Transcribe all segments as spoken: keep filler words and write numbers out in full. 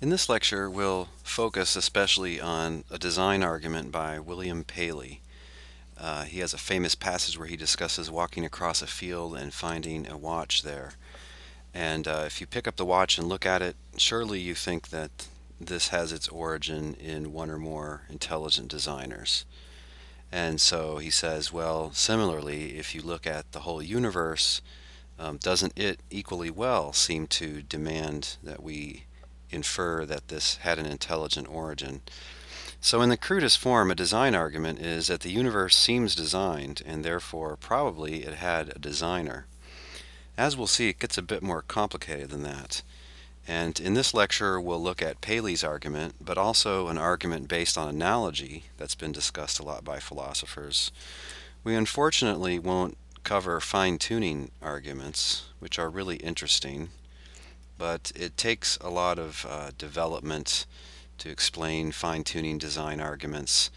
In this lecture, we'll focus especially on a design argument by William Paley. Uh, he has a famous passage where he discusses walking across a field and finding a watch there. And uh, if you pick up the watch and look at it, surely you think that this has its origin in one or more intelligent designers. And so he says, well, similarly, if you look at the whole universe, um, doesn't it equally well seem to demand that we infer that this had an intelligent origin? So in the crudest form, a design argument is that the universe seems designed, and therefore probably it had a designer. As we'll see, it gets a bit more complicated than that. And in this lecture, we'll look at Paley's argument, but also an argument based on analogy that's been discussed a lot by philosophers. We unfortunately won't cover fine-tuning arguments, which are really interesting, but it takes a lot of uh, development to explain fine-tuning design arguments,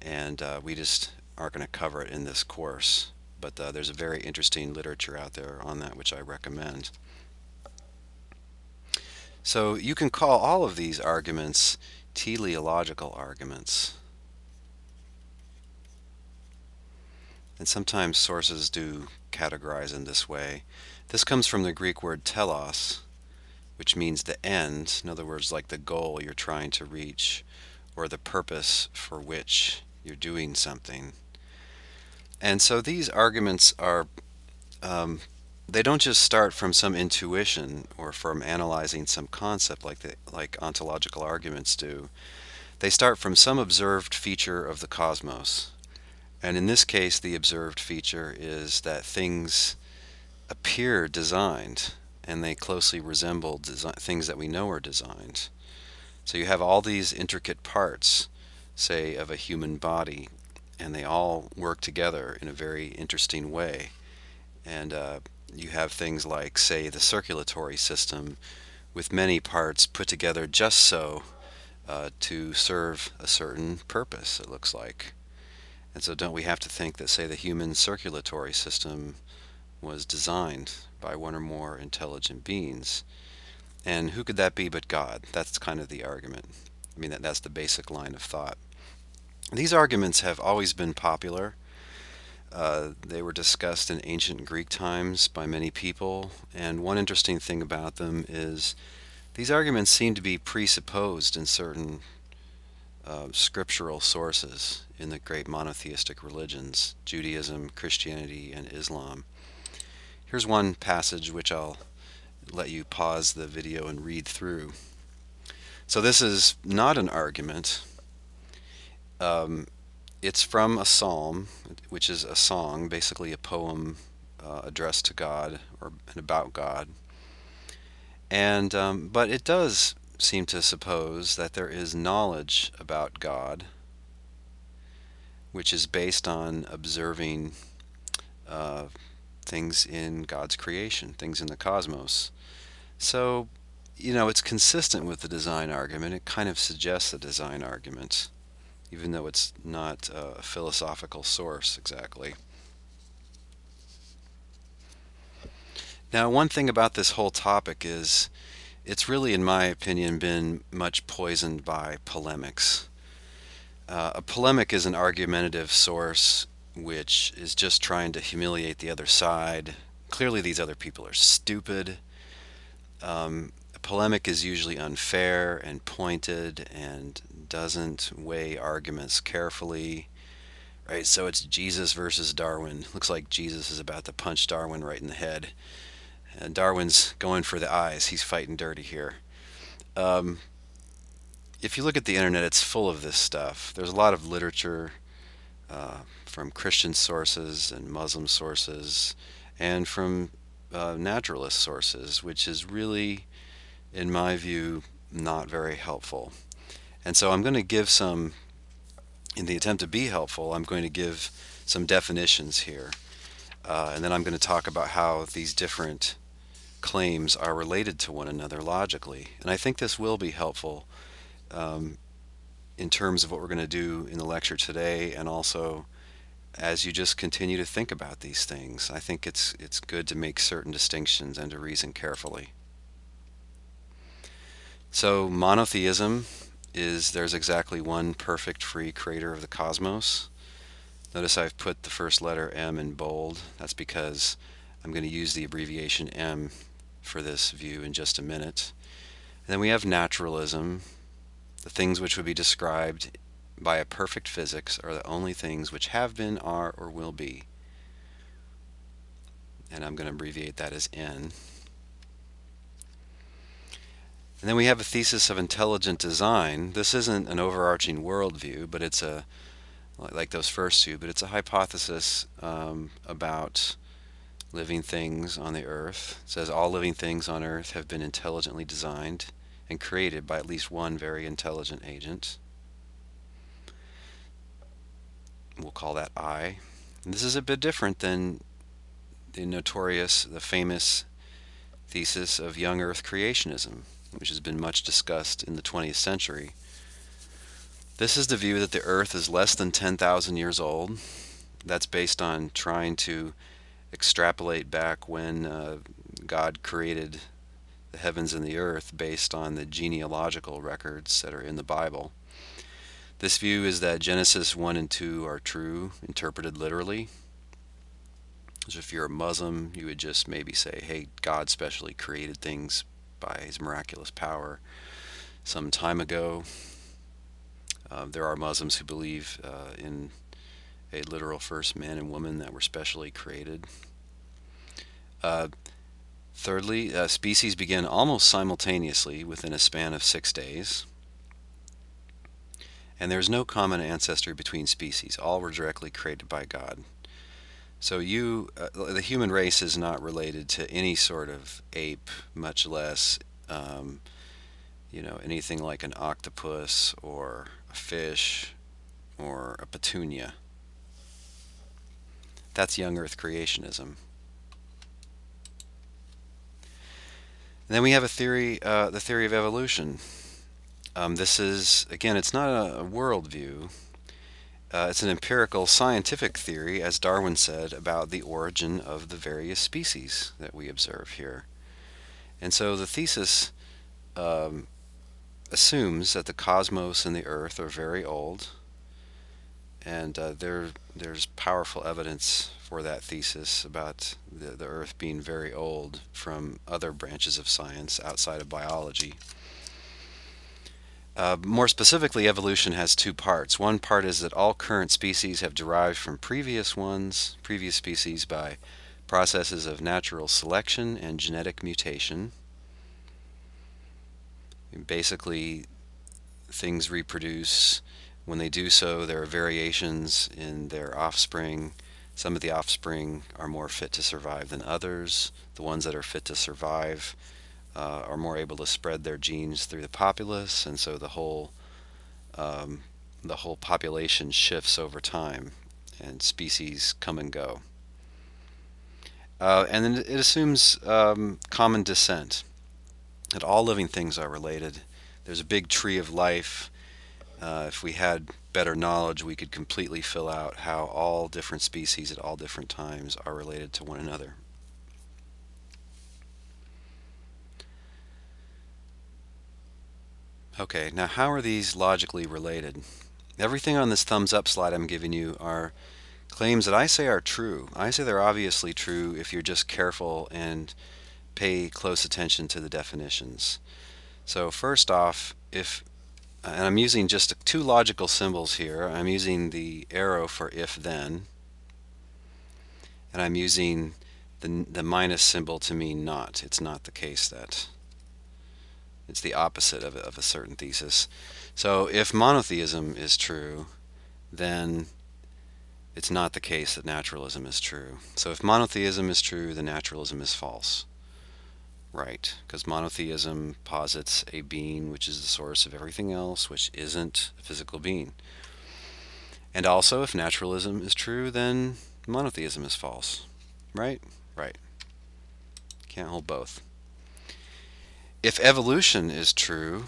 and uh, we just aren't going to cover it in this course. But uh, there's a very interesting literature out there on that, which I recommend. So you can call all of these arguments teleological arguments. And sometimes sources do categorize them this way. This comes from the Greek word telos, which means the end, in other words, like the goal you're trying to reach, or the purpose for which you're doing something. And so these arguments are, um, they don't just start from some intuition or from analyzing some concept like, the, like ontological arguments do. They start from some observed feature of the cosmos. And in this case, the observed feature is that things appear designed, and they closely resemble design, things that we know are designed. So you have all these intricate parts, say, of a human body, and they all work together in a very interesting way. And uh, you have things like, say, the circulatory system, with many parts put together just so uh, to serve a certain purpose, it looks like. And so don't we have to think that, say, the human circulatory system was designed by one or more intelligent beings? And who could that be but God? That's kind of the argument. I mean, that, that's the basic line of thought. These arguments have always been popular. Uh, they were discussed in ancient Greek times by many people, and one interesting thing about them is these arguments seem to be presupposed in certain uh, scriptural sources in the great monotheistic religions, Judaism, Christianity, and Islam. Here's one passage which I'll let you pause the video and read through. So this is not an argument. Um, it's from a psalm, which is a song, basically a poem uh, addressed to God or and about God. And um, but it does seem to suppose that there is knowledge about God, which is based on observing Uh, things in God's creation, things in the cosmos. So, you know, it's consistent with the design argument. It kind of suggests a design argument, even though it's not a philosophical source exactly. Now, one thing about this whole topic is it's really, in my opinion, been much poisoned by polemics. Uh, a polemic is an argumentative source which is just trying to humiliate the other side. Clearly these other people are stupid. Um, a polemic is usually unfair and pointed and doesn't weigh arguments carefully. Right? So it's Jesus versus Darwin. Looks like Jesus is about to punch Darwin right in the head. And Darwin's going for the eyes. He's fighting dirty here. Um, if you look at the internet, it's full of this stuff. There's a lot of literature Uh, from Christian sources and Muslim sources and from uh, naturalist sources, which is really, in my view, not very helpful. And so I'm going to give some, in the attempt to be helpful, I'm going to give some definitions here. Uh, and then I'm going to talk about how these different claims are related to one another logically. And I think this will be helpful Um, in terms of what we're going to do in the lecture today, and also as you just continue to think about these things. I think it's it's good to make certain distinctions and to reason carefully. So monotheism is there's exactly one perfect free creator of the cosmos. Notice I've put the first letter M in bold. That's because I'm going to use the abbreviation M for this view in just a minute. And then we have naturalism. The things which would be described by a perfect physics are the only things which have been, are, or will be. And I'm going to abbreviate that as N. And then we have a thesis of intelligent design. This isn't an overarching worldview, but it's a, like those first two, but it's a hypothesis um, about living things on the earth. It says all living things on earth have been intelligently designed and created by at least one very intelligent agent. We'll call that I. And this is a bit different than the notorious, the famous thesis of young earth creationism, which has been much discussed in the twentieth century. This is the view that the earth is less than ten thousand years old. That's based on trying to extrapolate back when uh, God created the heavens and the earth based on the genealogical records that are in the Bible. This view is that Genesis one and two are true, interpreted literally. So if you're a Muslim, you would just maybe say, hey, God specially created things by his miraculous power some time ago. Um, there are Muslims who believe uh, in a literal first man and woman that were specially created. Uh, thirdly, uh, species begin almost simultaneously within a span of six days. And there's no common ancestry between species. All were directly created by God. So you, uh, the human race is not related to any sort of ape, much less, um, you know, anything like an octopus or a fish or a petunia. That's young earth creationism. And then we have a theory, uh, the theory of evolution. Um, this is, again, it's not a, a worldview. Uh, it's an empirical scientific theory, as Darwin said, about the origin of the various species that we observe here. And so the thesis um, assumes that the cosmos and the earth are very old, and uh, there, there's powerful evidence for that thesis about the, the earth being very old from other branches of science outside of biology. Uh, more specifically, evolution has two parts. One part is that all current species have derived from previous ones, previous species, by processes of natural selection and genetic mutation. And basically, things reproduce. When they do so, there are variations in their offspring. Some of the offspring are more fit to survive than others. The ones that are fit to survive Uh, are more able to spread their genes through the populace, and so the whole um, the whole population shifts over time, and species come and go. Uh, and then it assumes um, common descent, that all living things are related. There's a big tree of life. Uh, if we had better knowledge, we could completely fill out how all different species at all different times are related to one another. Okay, now how are these logically related? Everything on this thumbs up slide I'm giving you are claims that I say are true. I say they're obviously true if you're just careful and pay close attention to the definitions. So first off, if, and I'm using just two logical symbols here. I'm using the arrow for if then, and I'm using the, the minus symbol to mean not. It's not the case that. It's the opposite of, of a certain thesis. So if monotheism is true, then it's not the case that naturalism is true. So if monotheism is true, then naturalism is false. Right, because monotheism posits a being which is the source of everything else, which isn't a physical being. And also, if naturalism is true, then monotheism is false. Right? Right. Can't hold both. If evolution is true,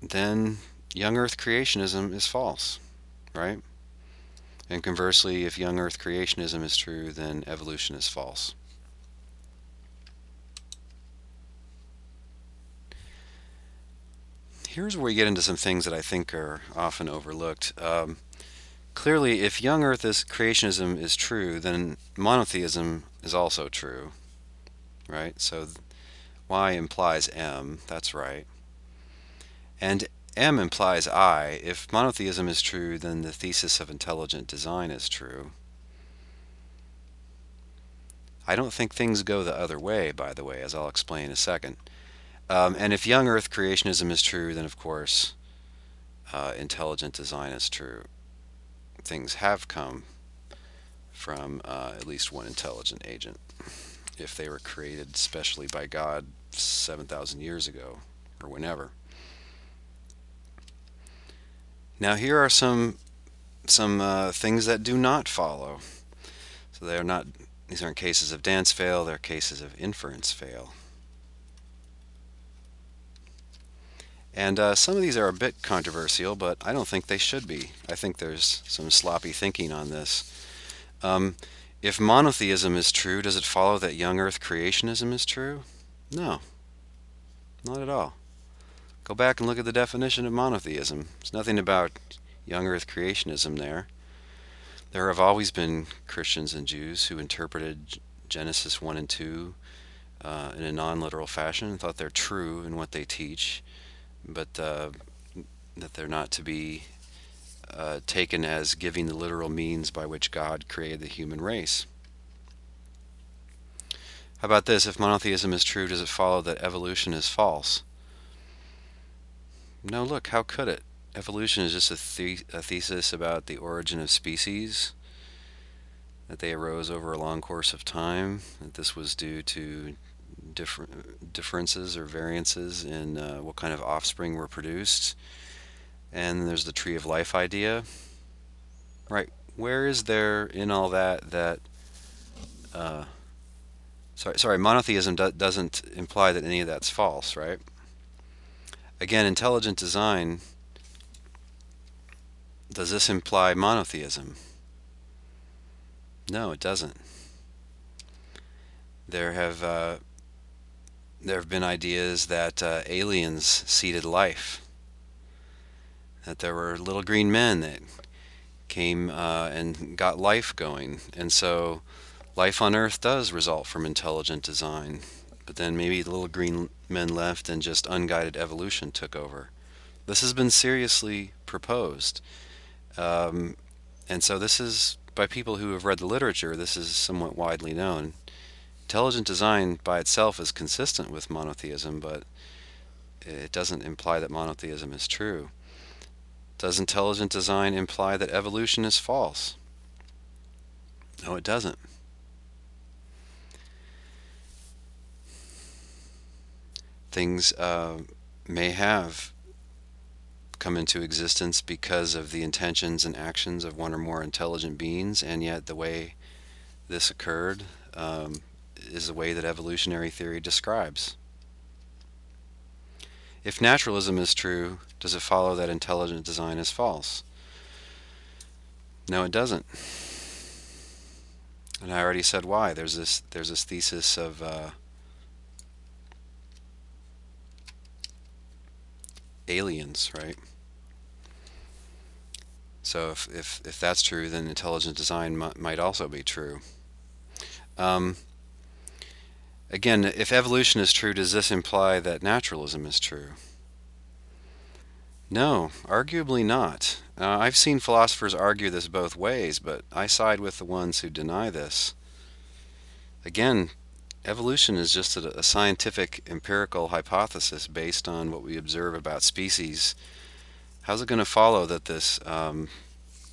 then young earth creationism is false, right? And conversely, if young earth creationism is true, then evolution is false. here's where we get into some things that I think are often overlooked. Um, clearly, if young Earth is, creationism is true, then monotheism is also true, right? So Y implies M, that's right. And M implies I. If monotheism is true, then the thesis of intelligent design is true. I don't think things go the other way, by the way, as I'll explain in a second. Um, and if young Earth creationism is true, then of course uh, intelligent design is true. Things have come from uh, at least one intelligent agent, if they were created specially by God seven thousand years ago, or whenever. Now here are some some uh, things that do not follow. So they are not, these aren't cases of dance fail, they're cases of inference fail. And uh, some of these are a bit controversial, but I don't think they should be. I think there's some sloppy thinking on this. Um, if monotheism is true, does it follow that young Earth creationism is true? No, not at all. Go back and look at the definition of monotheism. There's nothing about young Earth creationism there. There have always been Christians and Jews who interpreted Genesis one and two uh, in a non-literal fashion and thought they're true in what they teach, but uh, that they're not to be uh, taken as giving the literal means by which God created the human race. How about this? If monotheism is true, does it follow that evolution is false? No, look, how could it? Evolution is just a, the a thesis about the origin of species, that they arose over a long course of time, that this was due to different differences or variances in uh, what kind of offspring were produced. And there's the tree of life idea. Right, where is there in all that that... Uh, sorry, sorry, monotheism do doesn't imply that any of that's false, right? Again, intelligent design, does this imply monotheism? No, it doesn't. There have uh, there have been ideas that uh, aliens seeded life, that there were little green men that came uh, and got life going, and so life on Earth does result from intelligent design. But then maybe the little green men left and just unguided evolution took over. This has been seriously proposed. Um, and so this is, by people who have read the literature, this is somewhat widely known. Intelligent design by itself is consistent with monotheism, but it doesn't imply that monotheism is true. Does intelligent design imply that evolution is false? No, it doesn't. Things uh, may have come into existence because of the intentions and actions of one or more intelligent beings, and yet the way this occurred um, is the way that evolutionary theory describes. If naturalism is true, does it follow that intelligent design is false? No, it doesn't. And I already said why. There's this, there's this thesis of uh, aliens, right? So if, if, if that's true, then intelligent design might also be true. Um, again, if evolution is true, does this imply that naturalism is true? No, arguably not. Uh, I've seen philosophers argue this both ways, but I side with the ones who deny this. Again, evolution is just a, a scientific empirical hypothesis based on what we observe about species. How's it going to follow that this um,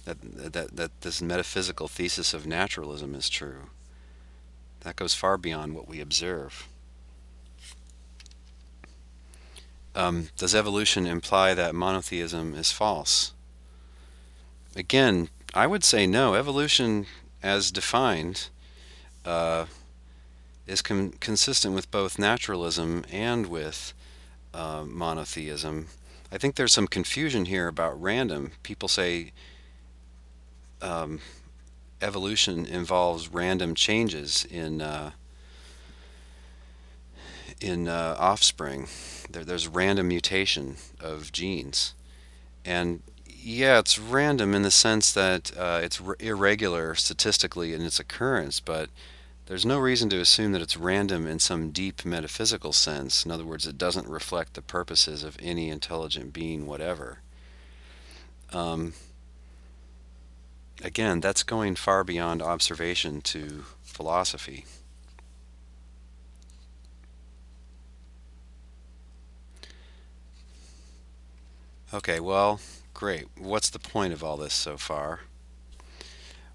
that, that that this metaphysical thesis of naturalism is true? That goes far beyond what we observe. Um, does evolution imply that monotheism is false? Again, I would say no. Evolution, as defined, uh, is con consistent with both naturalism and with uh, monotheism. I think there's some confusion here about random. People say um, evolution involves random changes in uh, in uh, offspring. There, there's random mutation of genes, and yeah, it's random in the sense that uh, it's r irregular statistically in its occurrence, but there's no reason to assume that it's random in some deep metaphysical sense. In other words, it doesn't reflect the purposes of any intelligent being whatever. Um, again, that's going far beyond observation to philosophy. Okay, well, great. What's the point of all this so far?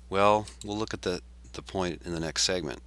Well, we'll look at the, the point in the next segment.